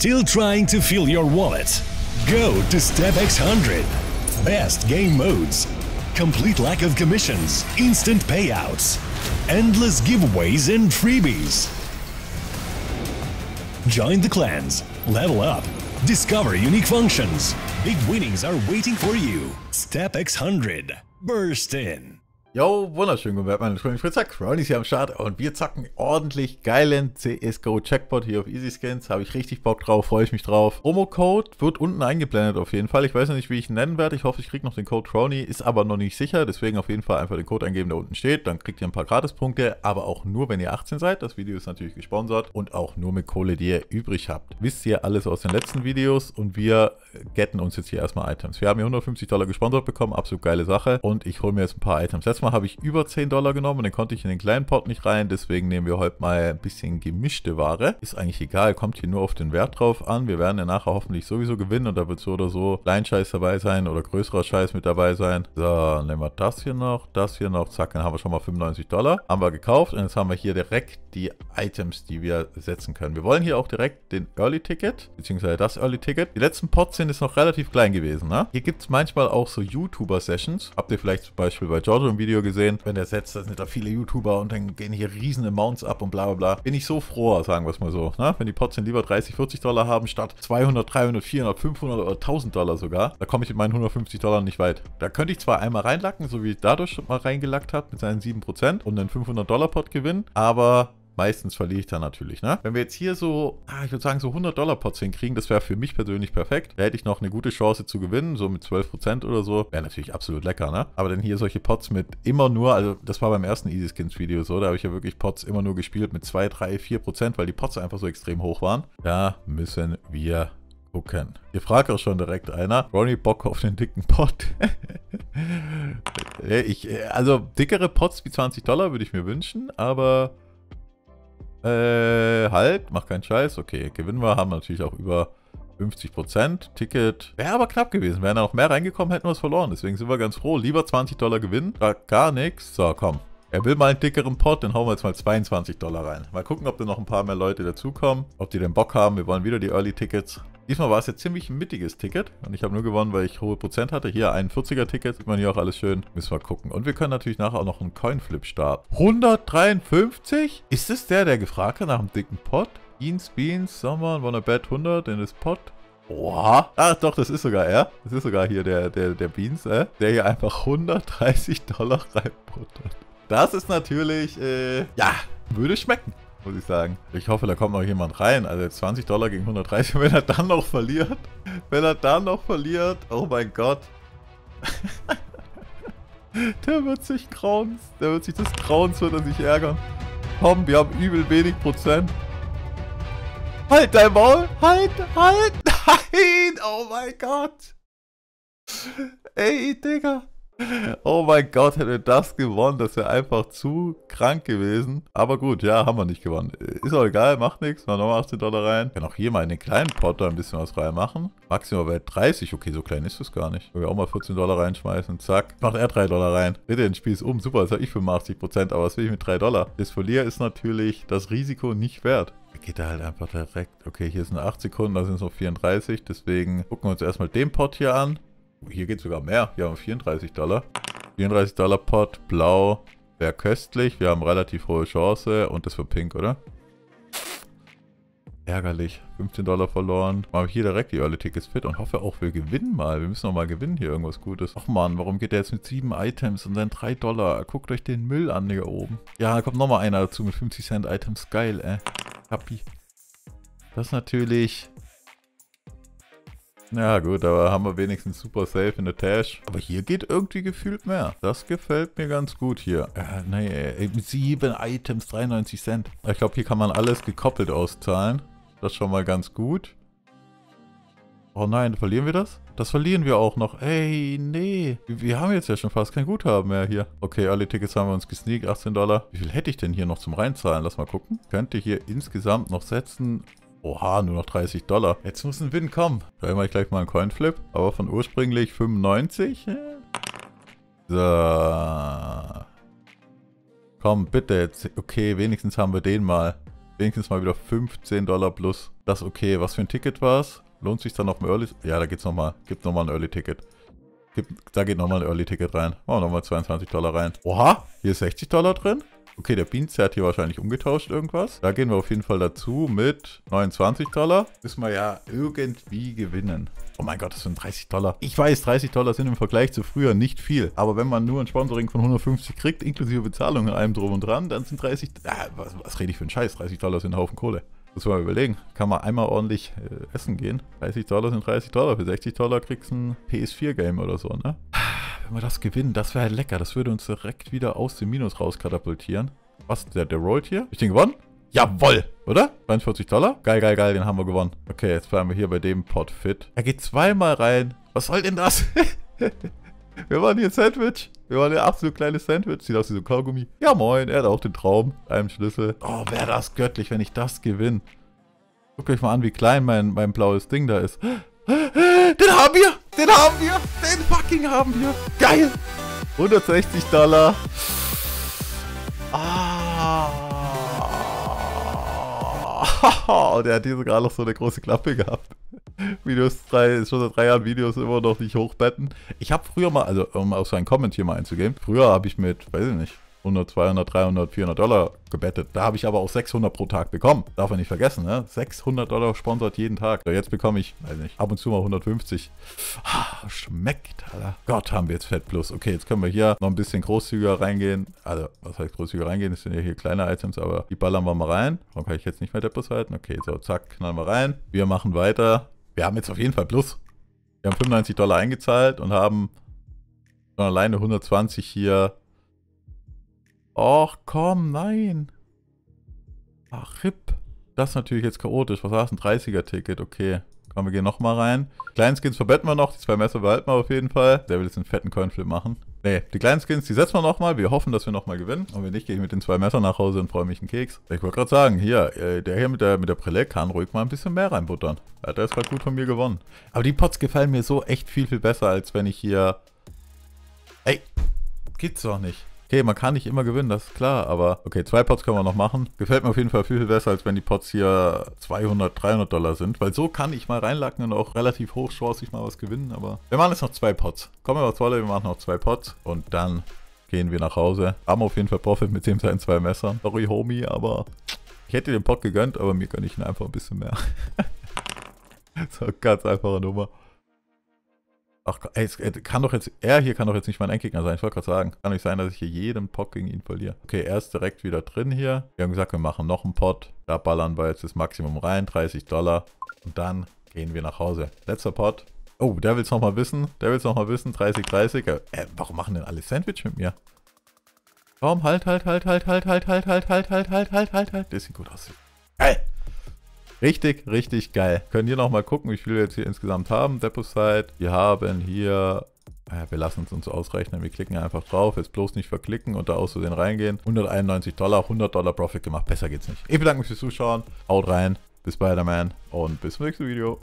Still trying to fill your wallet? Go to Step X100. Best game modes, complete lack of commissions, instant payouts, endless giveaways and freebies. Join the clans, level up, discover unique functions. Big winnings are waiting for you. Step X100. Burst in. Yo, wunderschön guten Abend, meine Fritzak. Ronnie ist hier am Start und wir zacken ordentlich geilen CSGO-Checkpot hier auf Easy Scans. Habe ich richtig Bock drauf, freue ich mich drauf. Promo-Code wird unten eingeblendet auf jeden Fall. Ich weiß noch nicht, wie ich ihn nennen werde. Ich hoffe, ich kriege noch den Code Ronnie, ist aber noch nicht sicher. Deswegen auf jeden Fall einfach den Code eingeben, der unten steht. Dann kriegt ihr ein paar Gratispunkte, aber auch nur, wenn ihr 18 seid. Das Video ist natürlich gesponsert und auch nur mit Kohle, die ihr übrig habt. Wisst ihr alles aus den letzten Videos und wir getten uns jetzt hier erstmal Items. Wir haben hier $150 gesponsert bekommen, absolut geile Sache. Und ich hole mir jetzt ein paar Items. Letztes Mal habe ich über $10 genommen und den konnte ich in den kleinen Pot nicht rein. Deswegen nehmen wir heute mal ein bisschen gemischte Ware. Ist eigentlich egal, kommt hier nur auf den Wert drauf an. Wir werden ja nachher hoffentlich sowieso gewinnen und da wird so oder so Kleinscheiß dabei sein oder größerer Scheiß mit dabei sein. So, nehmen wir das hier noch, zack, dann haben wir schon mal $95. Haben wir gekauft und jetzt haben wir hier direkt die Items, die wir setzen können. Wir wollen hier auch direkt den Early Ticket, beziehungsweise das Early Ticket. Die letzten Pots sind jetzt noch relativ klein gewesen, ne? Hier gibt es manchmal auch so YouTuber-Sessions. Habt ihr vielleicht zum Beispiel bei George im Video gesehen, wenn der setzt, da sind da viele YouTuber und dann gehen hier riesen Amounts ab und bla bla bla. Bin ich so froher, sagen wir es mal so, ne? Wenn die Pots lieber $30, $40 haben, statt 200, 300, 400, 500 oder $1000 sogar, da komme ich mit meinen $150 nicht weit. Da könnte ich zwar einmal reinlacken, so wie ich dadurch schon mal reingelackt habe mit seinen 7% und einen $500-Pot gewinnen, aber meistens verliere ich da natürlich, ne? Wenn wir jetzt hier so, ich würde sagen so $100-Pots hinkriegen, das wäre für mich persönlich perfekt. Da hätte ich noch eine gute Chance zu gewinnen, so mit 12% oder so. Wäre natürlich absolut lecker, ne? Aber dann hier solche Pots mit immer nur, also das war beim ersten Easy Skins Video so, da habe ich ja wirklich Pots immer nur gespielt mit 2, 3, 4%, weil die Pots einfach so extrem hoch waren. Da müssen wir gucken. Ihr fragt auch schon direkt einer, Ronnie Bock auf den dicken Pot. Also dickere Pots wie $20 würde ich mir wünschen, aber halt, macht keinen Scheiß. Okay, gewinnen wir, haben natürlich auch über 50%. Ticket wäre aber knapp gewesen. Wären da noch mehr reingekommen, hätten wir es verloren. Deswegen sind wir ganz froh. Lieber $20 gewinnen. Gar nichts. So, komm. Er will mal einen dickeren Pot, dann hauen wir jetzt mal $22 rein. Mal gucken, ob da noch ein paar mehr Leute dazukommen. Ob die den Bock haben. Wir wollen wieder die Early Tickets. Diesmal war es jetzt ziemlich ein mittiges Ticket. Und ich habe nur gewonnen, weil ich hohe Prozent hatte. Hier ein 40er-Ticket. Sieht man hier auch alles schön. Müssen wir gucken. Und wir können natürlich nachher auch noch einen Coinflip starten. 153? Ist es der gefragt hat nach dem dicken Pot? Beans, someone wanna bet 100 in this pot? Oha. Ach doch, das ist sogar er. Das ist sogar hier der Beans, der hier einfach $130 reinbuttert. Das ist natürlich, ja, würde schmecken, muss ich sagen. Ich hoffe, da kommt noch jemand rein. Also $20 gegen 130, wenn er dann noch verliert. Wenn er dann noch verliert, oh mein Gott. Der wird sich grauen, der wird sich des Grauens, wird er sich ärgern. Komm, wir haben übel wenig Prozent. Halt dein Maul, halt, nein, oh mein Gott. Ey, Digga. Oh mein Gott, hätte das gewonnen, das wäre einfach zu krank gewesen. Aber gut, ja, haben wir nicht gewonnen. Ist auch egal, macht nichts. Mal nochmal $18 rein. Kann auch hier mal in den kleinen Pot da ein bisschen was reinmachen. Maximal bei 30. Okay, so klein ist das gar nicht. Können wir auch mal $14 reinschmeißen. Zack. Macht er $3 rein. Bitte, den Spiel ist um. Super, das habe ich 85%, aber was will ich mit $3? Das Verlier ist natürlich das Risiko nicht wert. Geht da halt einfach direkt. Okay, hier sind 8 Sekunden, da sind es noch 34. Deswegen gucken wir uns erstmal den Pot hier an. Hier geht es sogar mehr. Wir haben $34. $34-Pot, blau, wäre köstlich. Wir haben relativ hohe Chance und das wird pink, oder? Ärgerlich. $15 verloren. Machen wir hier direkt die Early Tickets fit und hoffe auch, wir gewinnen mal. Wir müssen noch mal gewinnen hier irgendwas Gutes. Ach man, warum geht der jetzt mit 7 Items und dann $3? Guckt euch den Müll an hier oben. Ja, da kommt noch mal einer dazu mit 50 Cent Items. Geil, ey. Happy. Das ist natürlich... Ja gut, aber haben wir wenigstens super safe in der Tasche. Aber hier geht irgendwie gefühlt mehr. Das gefällt mir ganz gut hier. Nee, mit 7 Items, 93 Cent. Ich glaube, hier kann man alles gekoppelt auszahlen. Das ist schon mal ganz gut. Oh nein, verlieren wir das? Das verlieren wir auch noch. Ey, nee. Wir haben jetzt ja schon fast kein Guthaben mehr hier. Okay, alle Tickets haben wir uns gesneakt, $18. Wie viel hätte ich denn hier noch zum Reinzahlen? Lass mal gucken. Könnte hier insgesamt noch setzen... Oha, nur noch $30. Jetzt muss ein Win kommen. Schreiben wir gleich mal einen Coinflip. Aber von ursprünglich 95. So. Komm, bitte jetzt. Okay, wenigstens haben wir den mal. wenigstens mal wieder 15 Dollar plus. Das ist okay. Was für ein Ticket war es? Lohnt sich dann noch ein Early? Ja, da geht's nochmal. Gibt nochmal ein Early Ticket. Da geht nochmal ein Early Ticket rein. Machen wir nochmal 22 Dollar rein. Oha, hier ist 60 Dollar drin. Okay, der Beans hat hier wahrscheinlich umgetauscht irgendwas. Da gehen wir auf jeden Fall dazu mit 29 Dollar. Müssen wir ja irgendwie gewinnen. Oh mein Gott, das sind 30 Dollar. Ich weiß, 30 Dollar sind im Vergleich zu früher nicht viel. Aber wenn man nur ein Sponsoring von 150 kriegt, inklusive Bezahlung in allem drum und dran, dann sind 30... Was rede ich für einen Scheiß? 30 Dollar sind ein Haufen Kohle. Muss man überlegen. Kann man einmal ordentlich essen gehen. 30 Dollar sind 30 Dollar. Für 60 Dollar kriegst du ein PS4-Game oder so, ne? Wenn wir das gewinnen, das wäre halt lecker. Das würde uns direkt wieder aus dem Minus rauskatapultieren. Was? Der rollt hier? Hab ich den gewonnen? Jawoll! Oder? 42 Dollar? Geil, geil, geil. Den haben wir gewonnen. Okay, jetzt bleiben wir hier bei dem Pot fit. Er geht zweimal rein. Was soll denn das? Wir waren hier ein Sandwich. Wir waren ein absolut kleines Sandwich. Sieht aus wie so ein Kaugummi. Ja, moin. Er hat auch den Traum. Einem Schlüssel. Oh, wäre das göttlich, wenn ich das gewinne. Guckt euch mal an, wie klein mein blaues Ding da ist. Den haben wir! Den haben wir! Den fucking haben wir! Geil! 160 Dollar. Ah! Und er hat hier sogar noch so eine große Klappe gehabt. Ist schon seit 3 Jahren Videos immer noch nicht hochbetten. Ich habe früher mal, also um auf seinen Comment hier mal einzugehen, früher habe ich mit, weiß ich nicht, 100, 200, 300, 400 Dollar gebettet. Da habe ich aber auch 600 pro Tag bekommen. Darf man nicht vergessen, ne? 600 Dollar sponsert jeden Tag. So, jetzt bekomme ich, weiß nicht, ab und zu mal 150. Ah, schmeckt, Alter. Gott, haben wir jetzt Fett Plus. Okay, jetzt können wir hier noch ein bisschen großzügiger reingehen. Also, was heißt großzügiger reingehen? Das sind ja hier kleine Items, aber die ballern wir mal rein. Warum kann ich jetzt nicht mehr Deppos halten? Okay, so, zack, knallen wir rein. Wir machen weiter. Wir haben jetzt auf jeden Fall Plus. Wir haben 95 Dollar eingezahlt und haben schon alleine 120 hier... Och, komm, nein. Ach, RIP. Das ist natürlich jetzt chaotisch. Was war das? Ein 30er-Ticket, okay. Komm, wir gehen nochmal rein. Kleinen Skins verbetten wir noch. Die 2 Messer behalten wir auf jeden Fall. Der will jetzt einen fetten Coinflip machen. Nee, die kleinen Skins, die setzen wir nochmal. Wir hoffen, dass wir nochmal gewinnen. Und wenn nicht, gehe ich mit den 2 Messern nach Hause und freue mich einen Keks. Ich wollte gerade sagen, der hier mit der Brille kann ruhig mal ein bisschen mehr reinbuttern. Ja, der ist gerade gut von mir gewonnen. Aber die Pots gefallen mir so echt viel, viel besser, als wenn ich hier... Ey, geht's doch nicht. Okay, man kann nicht immer gewinnen, das ist klar, aber okay, 2 Pots können wir noch machen. Gefällt mir auf jeden Fall viel, viel besser, als wenn die Pots hier 200, 300 Dollar sind, weil so kann ich mal reinlacken und auch relativ hochchancig mal was gewinnen, aber wir machen jetzt noch 2 Pots. Kommen wir mal Wolle, wir machen noch 2 Pots und dann gehen wir nach Hause. Haben auf jeden Fall Profit mit dem seinen 2 Messern. Sorry, Homie, aber ich hätte den Pot gegönnt, aber mir gönne ich ihn einfach ein bisschen mehr. So, ganz einfache Nummer. Ach, ey, er hier kann doch jetzt nicht mein Endgegner sein, ich wollte gerade sagen. Kann nicht sein, dass ich hier jeden Pot gegen ihn verliere. Okay, er ist direkt wieder drin hier. Wir haben gesagt, wir machen noch einen Pot. Da ballern wir jetzt das Maximum rein, 30 Dollar. Und dann gehen wir nach Hause. Letzter Pot. Oh, der will es nochmal wissen. 30, 30. Warum machen denn alle Sandwich mit mir? Warum? Halt. Das sieht gut aus. Geil. Richtig, richtig geil. Können hier nochmal gucken, wie viel wir jetzt hier insgesamt haben. Deposit. Wir haben hier... Wir lassen es uns ausrechnen. Wir klicken einfach drauf. Jetzt bloß nicht verklicken und da aus Versehen reingehen. 191 Dollar, 100 Dollar Profit gemacht. Besser geht's nicht. Ich bedanke mich fürs Zuschauen. Haut rein. Bis Spider-Man und bis zum nächsten Video.